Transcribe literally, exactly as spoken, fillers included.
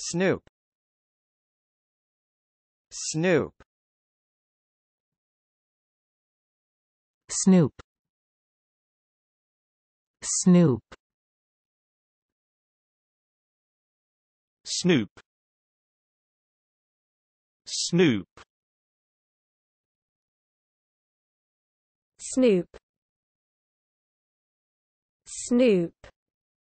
Snoop, Snoop, Snoop, Snoop, Snoop, Snoop, Snoop, Snoop.